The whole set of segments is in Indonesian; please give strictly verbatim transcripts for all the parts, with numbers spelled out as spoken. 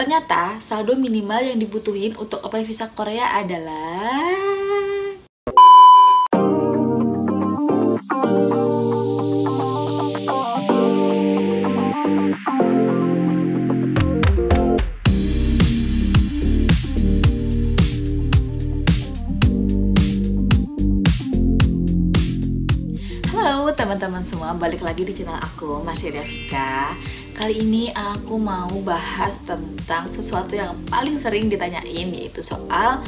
Ternyata saldo minimal yang dibutuhin untuk apply visa Korea adalah teman-teman semua, balik lagi di channel aku, Marchelia Fika. Kali ini aku mau bahas tentang sesuatu yang paling sering ditanyain, yaitu soal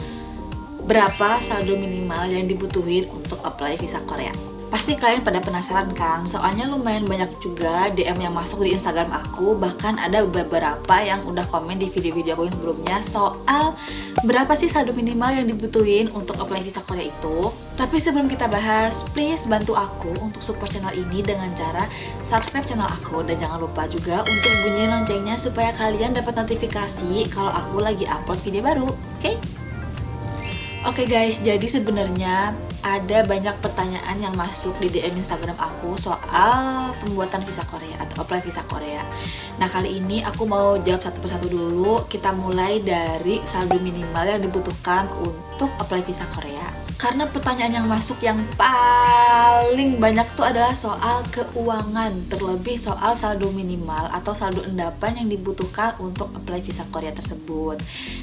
berapa saldo minimal yang dibutuhin untuk apply visa Korea. Pasti kalian pada penasaran kan? Soalnya lumayan banyak juga D M yang masuk di Instagram aku, bahkan ada beberapa yang udah komen di video-video aku yang sebelumnya soal berapa sih saldo minimal yang dibutuhin untuk apply visa Korea itu. Tapi sebelum kita bahas, please bantu aku untuk support channel ini dengan cara subscribe channel aku. Dan jangan lupa juga untuk bunyiin loncengnya supaya kalian dapat notifikasi kalau aku lagi upload video baru, oke? Okay? Oke okay guys, jadi sebenarnya ada banyak pertanyaan yang masuk di D M Instagram aku soal pembuatan visa Korea atau apply visa Korea. Nah, kali ini aku mau jawab satu persatu dulu. Kita mulai dari saldo minimal yang dibutuhkan untuk apply visa Korea. Karena pertanyaan yang masuk yang paling banyak tuh adalah soal keuangan, terlebih soal saldo minimal atau saldo endapan yang dibutuhkan untuk apply visa Korea tersebut.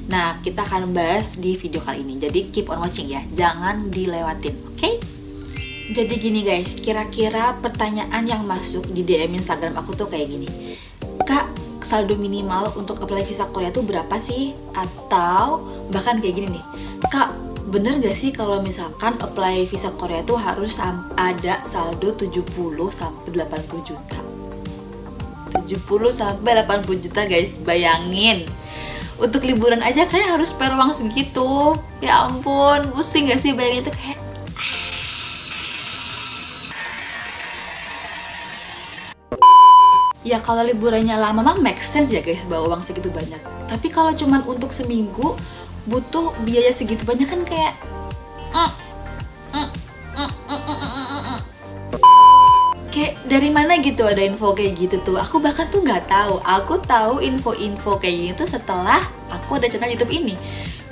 Nah, kita akan bahas di video kali ini, jadi keep on watching ya, jangan dilewatin, oke? Okay? Jadi gini guys, kira-kira pertanyaan yang masuk di D M Instagram aku tuh kayak gini, Kak, saldo minimal untuk apply visa Korea tuh berapa sih? Atau bahkan kayak gini nih, Kak, bener gak sih kalau misalkan apply visa Korea itu harus ada saldo tujuh puluh sampai delapan puluh juta? tujuh puluh sampai delapan puluh juta guys, bayangin. Untuk liburan aja kayak harus spare uang segitu. Ya ampun, pusing gak sih bayangin itu kayak. Ya kalau liburannya lama mah make sense ya guys bawa uang segitu banyak. Tapi kalau cuman untuk seminggu butuh biaya segitu banyak kan kayak mm, mm, mm, mm, mm, mm, mm. Kayak dari mana gitu ada info kayak gitu tuh. Aku bahkan tuh nggak tahu. Aku tahu info-info kayak gitu setelah aku ada channel YouTube ini.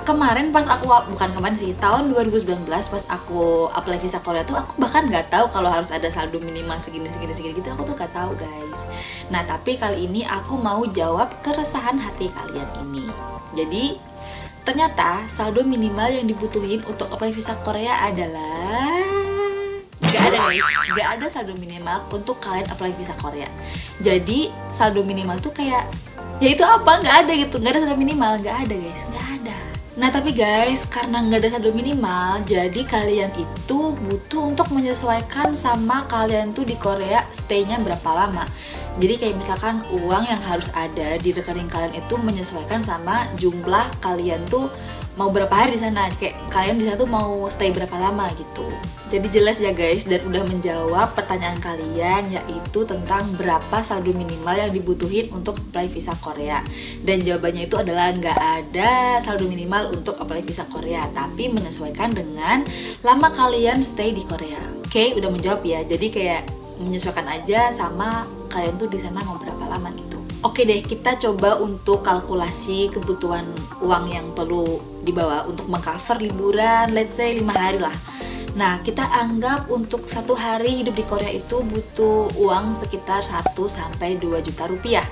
Kemarin pas aku, bukan kemarin sih, tahun dua ribu sembilan belas pas aku apply visa Korea tuh aku bahkan nggak tahu kalau harus ada saldo minimal segini-segini-segini gitu. Aku tuh nggak tahu guys. Nah tapi kali ini aku mau jawab keresahan hati kalian ini. Jadi ternyata saldo minimal yang dibutuhin untuk apply visa Korea adalah nggak ada guys, nggak ada saldo minimal untuk kalian apply visa Korea. Jadi saldo minimal tuh kayak ya itu apa, nggak ada gitu, nggak ada saldo minimal, nggak ada guys, nggak ada. Nah tapi guys, karena nggak ada saldo minimal, jadi kalian itu butuh untuk menyesuaikan sama kalian tuh di Korea stay-nya berapa lama. Jadi kayak misalkan uang yang harus ada di rekening kalian itu menyesuaikan sama jumlah kalian tuh mau berapa hari di sana. Kayak kalian di sana tuh mau stay berapa lama gitu. Jadi jelas ya guys, dan udah menjawab pertanyaan kalian, yaitu tentang berapa saldo minimal yang dibutuhin untuk apply visa Korea. Dan jawabannya itu adalah nggak ada saldo minimal untuk apply visa Korea, tapi menyesuaikan dengan lama kalian stay di Korea. Oke, udah menjawab ya. Jadi kayak menyesuaikan aja sama kalian tuh di sana mau berapa lama gitu. Oke deh, kita coba untuk kalkulasi kebutuhan uang yang perlu dibawa untuk mengcover liburan, let's say lima hari lah. Nah, kita anggap untuk satu hari hidup di Korea itu butuh uang sekitar satu sampai dua juta rupiah.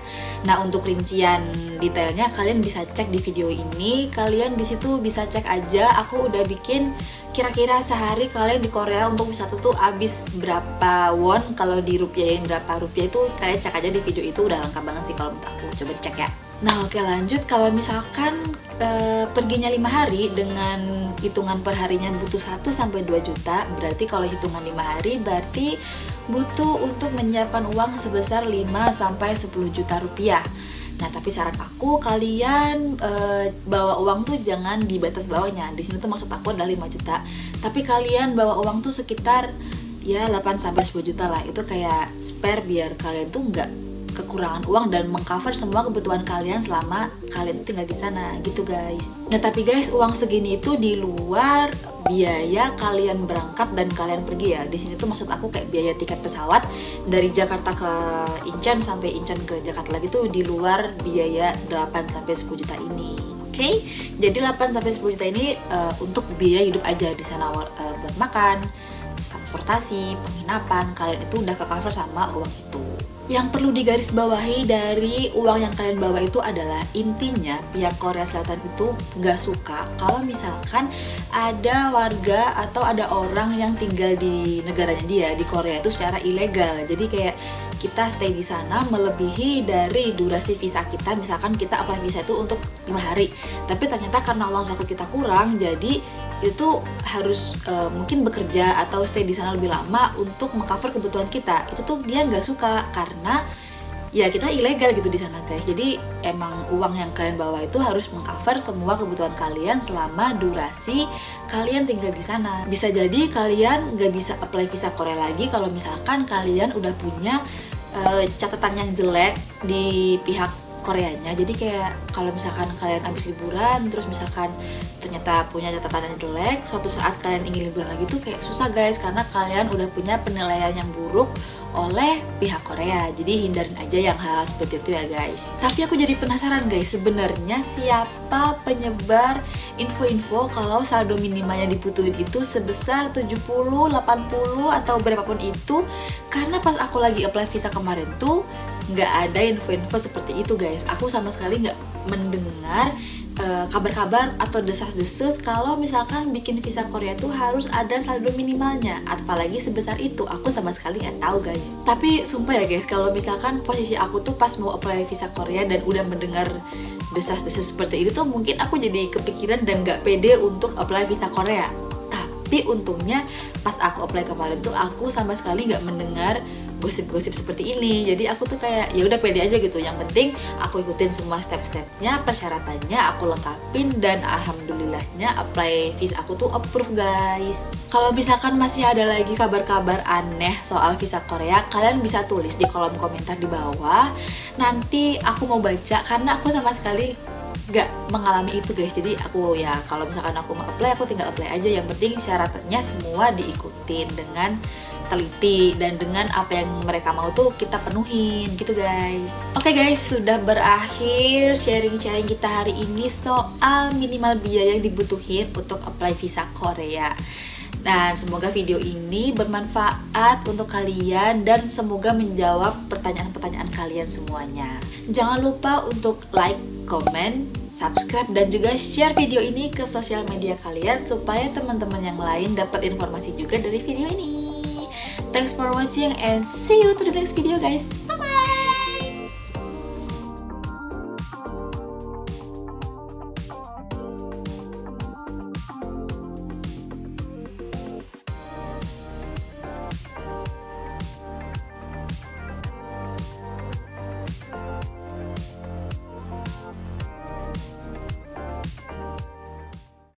Nah, untuk rincian detailnya kalian bisa cek di video ini. Kalian di situ bisa cek aja, aku udah bikin kira-kira sehari kalian di Korea untuk wisata tuh habis berapa won, kalau dirupiahin berapa rupiah itu kalian cek aja di video itu, udah lengkap banget sih kalau menurut aku. Coba cek ya. Nah, oke lanjut, kalau misalkan E, perginya lima hari dengan hitungan perharinya butuh satu sampai dua juta, berarti kalau hitungan lima hari berarti butuh untuk menyiapkan uang sebesar lima sampai sepuluh juta rupiah. Nah tapi saran aku kalian e, bawa uang tuh jangan di batas bawahnya. Di sini tuh maksud aku adalah lima juta, tapi kalian bawa uang tuh sekitar ya delapan sampai sepuluh juta lah. Itu kayak spare biar kalian tuh nggak kekurangan uang dan mengcover semua kebutuhan kalian selama kalian tinggal di sana gitu guys. Nah tapi guys, uang segini itu di luar biaya kalian berangkat dan kalian pergi ya. Di sini tuh maksud aku kayak biaya tiket pesawat dari Jakarta ke Incheon sampai Incheon ke Jakarta lagi tuh di luar biaya delapan sampai sepuluh juta ini. Oke, okay? Jadi delapan sampai sepuluh juta ini uh, untuk biaya hidup aja di sana, uh, buat makan, transportasi, penginapan, kalian itu udah ke-cover sama uang itu. Yang perlu digarisbawahi dari uang yang kalian bawa itu adalah intinya pihak Korea Selatan itu gak suka kalau misalkan ada warga atau ada orang yang tinggal di negaranya dia, di Korea itu secara ilegal. Jadi kayak kita stay di sana melebihi dari durasi visa kita, misalkan kita apply visa itu untuk lima hari, tapi ternyata karena uang saku kita kurang, jadi itu harus uh, mungkin bekerja atau stay di sana lebih lama untuk mengcover kebutuhan kita. Itu tuh dia nggak suka karena ya kita ilegal gitu di sana guys. Jadi emang uang yang kalian bawa itu harus mengcover semua kebutuhan kalian selama durasi kalian tinggal di sana. Bisa jadi kalian nggak bisa apply visa Korea lagi kalau misalkan kalian udah punya uh, catatan yang jelek di pihak Koreanya. Jadi kayak kalau misalkan kalian habis liburan terus misalkan ternyata punya catatan yang jelek, suatu saat kalian ingin liburan lagi tuh kayak susah guys, karena kalian udah punya penilaian yang buruk oleh pihak Korea. Jadi hindarin aja yang hal seperti itu ya guys. Tapi aku jadi penasaran guys, sebenarnya siapa penyebar info-info kalau saldo minimalnya dibutuhin itu sebesar tujuh puluh, delapan puluh atau berapapun itu, karena pas aku lagi apply visa kemarin tuh nggak ada info-info seperti itu guys. Aku sama sekali nggak mendengar kabar-kabar uh, atau desas-desus kalau misalkan bikin visa Korea tuh harus ada saldo minimalnya, apalagi sebesar itu. Aku sama sekali nggak tahu guys. Tapi sumpah ya guys, kalau misalkan posisi aku tuh pas mau apply visa Korea dan udah mendengar desas-desus seperti itu tuh mungkin aku jadi kepikiran dan nggak pede untuk apply visa Korea. Tapi untungnya pas aku apply kemarin tuh aku sama sekali nggak mendengar gosip-gosip seperti ini. Jadi aku tuh kayak ya udah pede aja gitu. Yang penting aku ikutin semua step-stepnya, persyaratannya aku lengkapin, dan alhamdulillahnya apply visa aku tuh approve guys. Kalau misalkan masih ada lagi kabar-kabar aneh soal visa Korea, kalian bisa tulis di kolom komentar di bawah. Nanti aku mau baca karena aku sama sekali gak mengalami itu guys. Jadi aku ya kalau misalkan aku mau apply, aku tinggal apply aja. Yang penting syaratnya semua diikutin dengan teliti dan dengan apa yang mereka mau tuh kita penuhin gitu guys. Oke guys, sudah berakhir sharing-sharing kita hari ini soal minimal biaya yang dibutuhin untuk apply visa Korea. Dan semoga video ini bermanfaat untuk kalian dan semoga menjawab pertanyaan-pertanyaan kalian semuanya. Jangan lupa untuk like, comment, subscribe, dan juga share video ini ke sosial media kalian supaya teman-teman yang lain dapat informasi juga dari video ini. Thanks for watching and see you to the next video guys. Bye!